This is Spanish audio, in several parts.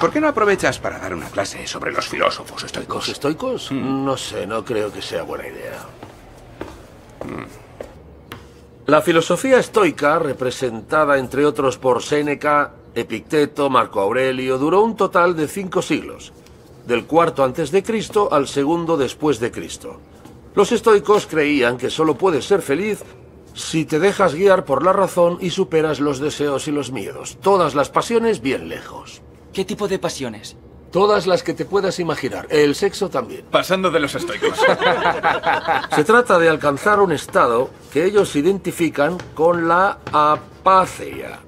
¿Por qué no aprovechas para dar una clase sobre los filósofos estoicos? ¿Los estoicos? No sé, no creo que sea buena idea. La filosofía estoica, representada entre otros por Séneca, Epicteto, Marco Aurelio, duró un total de 5 siglos, del 4 a.C. al 2 d.C. Los estoicos creían que solo puedes ser feliz si te dejas guiar por la razón y superas los deseos y los miedos. Todas las pasiones bien lejos. ¿Qué tipo de pasiones? Todas las que te puedas imaginar. El sexo también. Pasando de los estoicos. Se trata de alcanzar un estado que ellos identifican con la apatheia,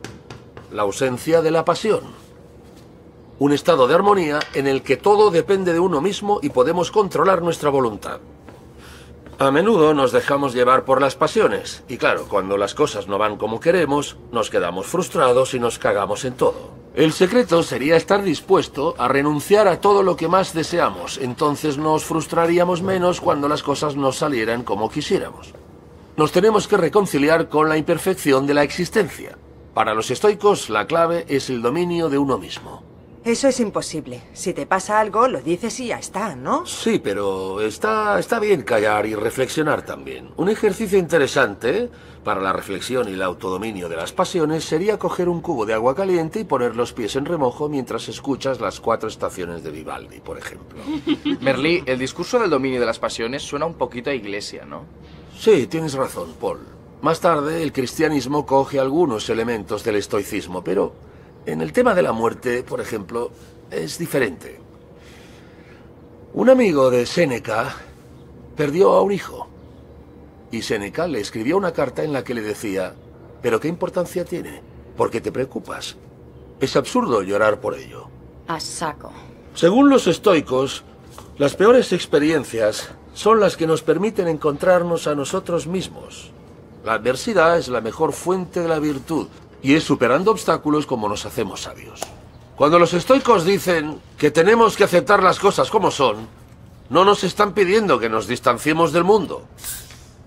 la ausencia de la pasión. Un estado de armonía en el que todo depende de uno mismo y podemos controlar nuestra voluntad. A menudo nos dejamos llevar por las pasiones, y claro, cuando las cosas no van como queremos, nos quedamos frustrados y nos cagamos en todo. El secreto sería estar dispuesto a renunciar a todo lo que más deseamos, entonces nos frustraríamos menos cuando las cosas no salieran como quisiéramos. Nos tenemos que reconciliar con la imperfección de la existencia. Para los estoicos, la clave es el dominio de uno mismo. Eso es imposible. Si te pasa algo, lo dices y ya está, ¿no? Sí, pero está bien callar y reflexionar también. Un ejercicio interesante para la reflexión y el autodominio de las pasiones sería coger un cubo de agua caliente y poner los pies en remojo mientras escuchas las 4 estaciones de Vivaldi, por ejemplo. Merlí, el discurso del dominio de las pasiones suena un poquito a iglesia, ¿no? Sí, tienes razón, Paul. Más tarde, el cristianismo coge algunos elementos del estoicismo, pero en el tema de la muerte, por ejemplo, es diferente. Un amigo de Séneca perdió a un hijo y Séneca le escribió una carta en la que le decía: ¿pero qué importancia tiene? ¿Por qué te preocupas? Es absurdo llorar por ello. A saco. Según los estoicos, las peores experiencias son las que nos permiten encontrarnos a nosotros mismos. La adversidad es la mejor fuente de la virtud. Y es superando obstáculos como nos hacemos sabios. Cuando los estoicos dicen que tenemos que aceptar las cosas como son, no nos están pidiendo que nos distanciemos del mundo,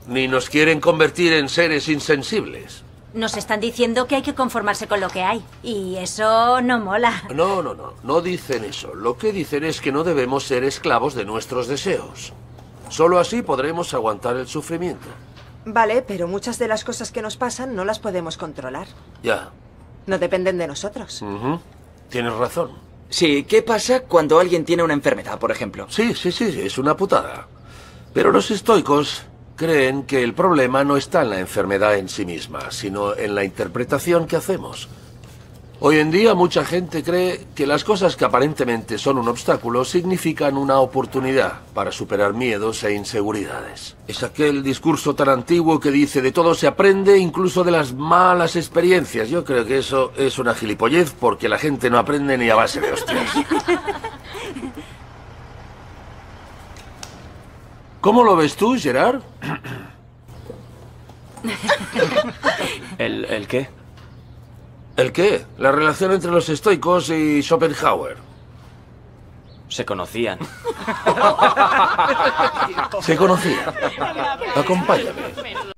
ni nos quieren convertir en seres insensibles. Nos están diciendo que hay que conformarse con lo que hay, y eso no mola. No dicen eso. Lo que dicen es que no debemos ser esclavos de nuestros deseos. Solo así podremos aguantar el sufrimiento. Vale, pero muchas de las cosas que nos pasan no las podemos controlar. Ya. No dependen de nosotros. Tienes razón. Sí, ¿qué pasa cuando alguien tiene una enfermedad, por ejemplo? Sí, es una putada. Pero los estoicos creen que el problema no está en la enfermedad en sí misma, sino en la interpretación que hacemos. Hoy en día mucha gente cree que las cosas que aparentemente son un obstáculo significan una oportunidad para superar miedos e inseguridades. Es aquel discurso tan antiguo que dice: de todo se aprende, incluso de las malas experiencias. Yo creo que eso es una gilipollez porque la gente no aprende ni a base de hostias. ¿Cómo lo ves tú, Gerard? ¿El qué? ¿El qué? La relación entre los estoicos y Schopenhauer. Se conocían. Se conocían. Acompáñame.